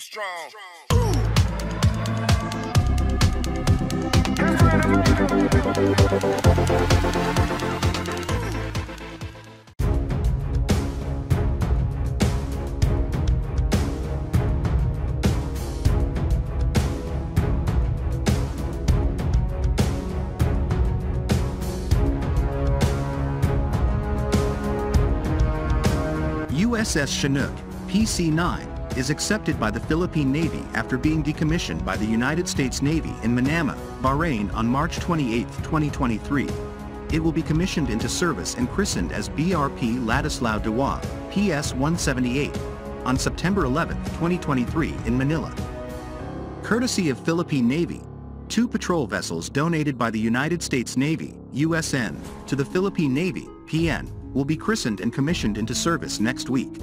be strong. USS Chinook, PC-9, is accepted by the Philippine Navy after being decommissioned by the United States Navy in Manama, Bahrain on March 28, 2023. It will be commissioned into service and christened as BRP Ladislao Diwa, PS-178, on September 11, 2023 in Manila. Courtesy of Philippine Navy, two patrol vessels donated by the United States Navy, USN, to the Philippine Navy, PN, will be christened and commissioned into service next week.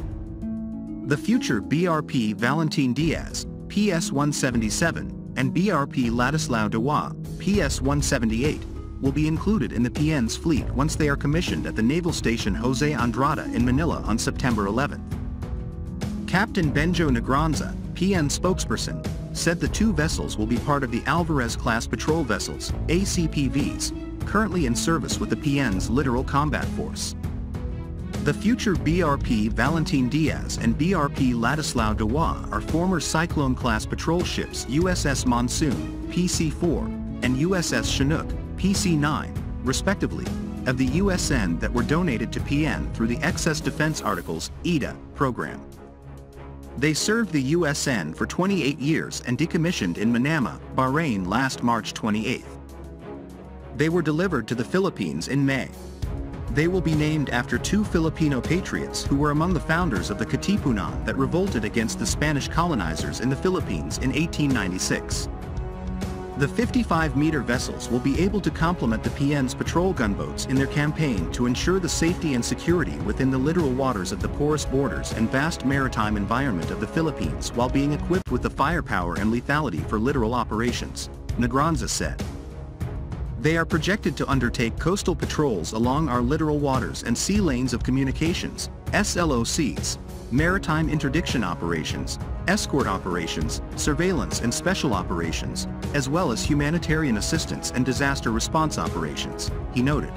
The future BRP Valentin Diaz, PS-177, and BRP Ladislao Diwa, PS-178, will be included in the PN's fleet once they are commissioned at the Naval Station Jose Andrada in Manila on September 11. Captain Benjo Negronza, PN spokesperson, said the two vessels will be part of the Alvarez-class patrol vessels, ACPVs, currently in service with the PN's Littoral Combat Force. The future BRP Valentin Diaz and BRP Ladislao Diwa are former Cyclone class patrol ships USS Monsoon, PC-4, and USS Chinook, PC-9, respectively, of the USN that were donated to PN through the Excess Defense Articles, EDA, program. They served the USN for 28 years and decommissioned in Manama, Bahrain last March 28. They were delivered to the Philippines in May. They will be named after two Filipino patriots who were among the founders of the Katipunan that revolted against the Spanish colonizers in the Philippines in 1896. The 55-meter vessels will be able to complement the PN's patrol gunboats in their campaign to ensure the safety and security within the littoral waters of the porous borders and vast maritime environment of the Philippines while being equipped with the firepower and lethality for littoral operations, Negronza said. They are projected to undertake coastal patrols along our littoral waters and sea lanes of communications, SLOCs, maritime interdiction operations, escort operations, surveillance and special operations, as well as humanitarian assistance and disaster response operations, he noted.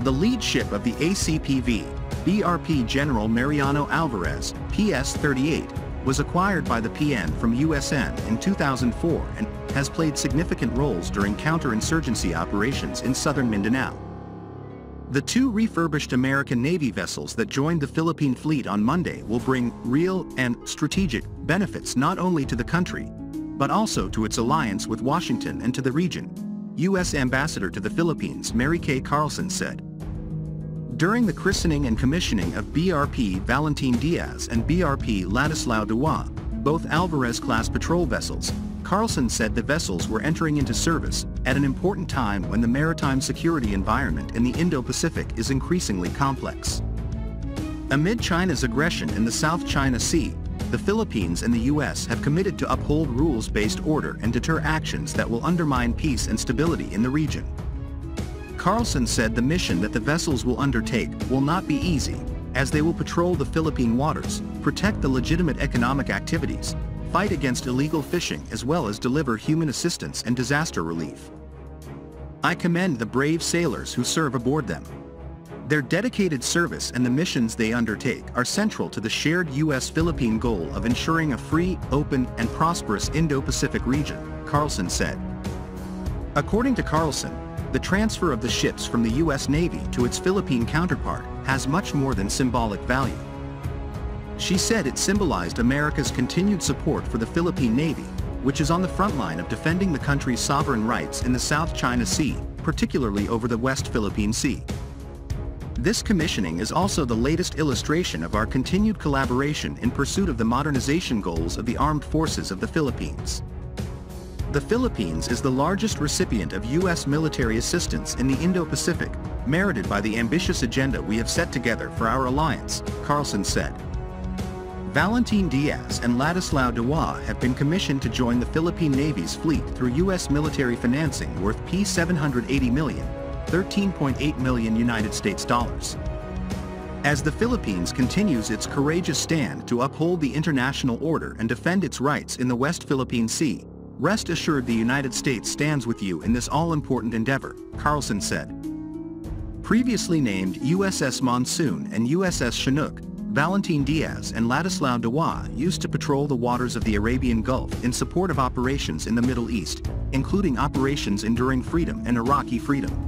The lead ship of the ACPV, BRP General Mariano Alvarez, PS-38, was acquired by the PN from USN in 2004 and has played significant roles during counterinsurgency operations in southern Mindanao. The two refurbished American Navy vessels that joined the Philippine fleet on Monday will bring real and strategic benefits not only to the country, but also to its alliance with Washington and to the region, U.S. Ambassador to the Philippines Mary Kay Carlson said. During the christening and commissioning of BRP Valentin Diaz and BRP Ladislao Diwa, both Alvarez-class patrol vessels, Carlson said the vessels were entering into service at an important time when the maritime security environment in the Indo-Pacific is increasingly complex. Amid China's aggression in the South China Sea, the Philippines and the U.S. have committed to uphold rules-based order and deter actions that will undermine peace and stability in the region. Carlson said the mission that the vessels will undertake will not be easy, as they will patrol the Philippine waters, protect the legitimate economic activities, fight against illegal fishing as well as deliver human assistance and disaster relief. I commend the brave sailors who serve aboard them. Their dedicated service and the missions they undertake are central to the shared U.S.-Philippine goal of ensuring a free, open, and prosperous Indo-Pacific region, Carlson said. According to Carlson, the transfer of the ships from the U.S. Navy to its Philippine counterpart has much more than symbolic value. She said it symbolized America's continued support for the Philippine Navy, which is on the front line of defending the country's sovereign rights in the South China Sea, particularly over the West Philippine Sea. This commissioning is also the latest illustration of our continued collaboration in pursuit of the modernization goals of the armed forces of the Philippines. The Philippines is the largest recipient of U.S. military assistance in the Indo-Pacific, merited by the ambitious agenda we have set together for our alliance, Carlson said. Valentin Diaz and Ladislao Diwa have been commissioned to join the Philippine Navy's fleet through U.S. military financing worth P780 million, $13.8 million United States dollars. as the Philippines continues its courageous stand to uphold the international order and defend its rights in the West Philippine Sea. Rest assured the United States stands with you in this all-important endeavor, Carlson said. Previously named USS Monsoon and USS Chinook, Valentin Diaz and Ladislao Diwa used to patrol the waters of the Arabian Gulf in support of operations in the Middle East, including Operations Enduring Freedom and Iraqi Freedom.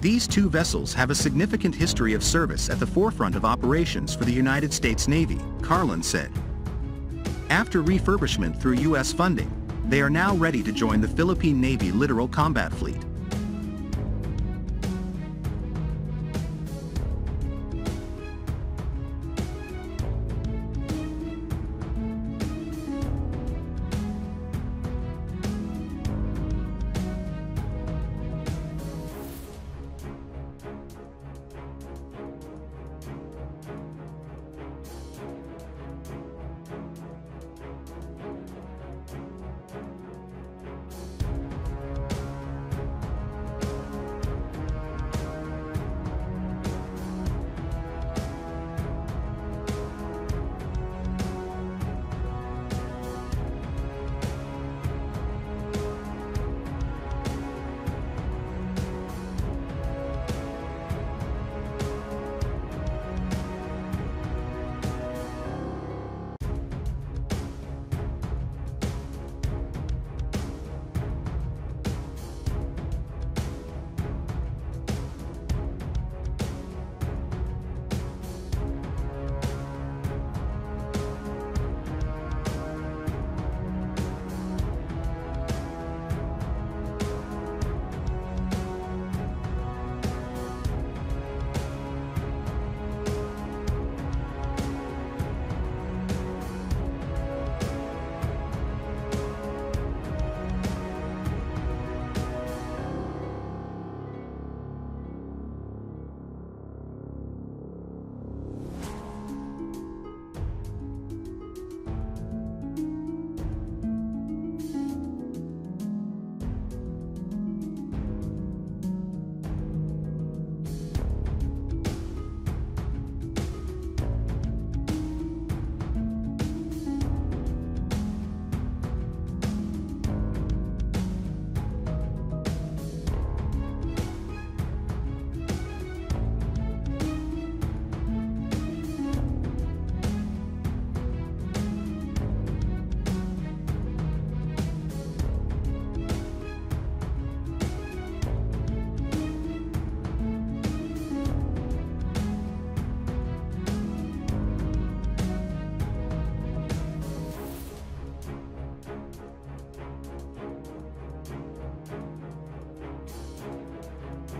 These two vessels have a significant history of service at the forefront of operations for the United States Navy, Carlson said. After refurbishment through U.S. funding, they are now ready to join the Philippine Navy Littoral Combat Fleet.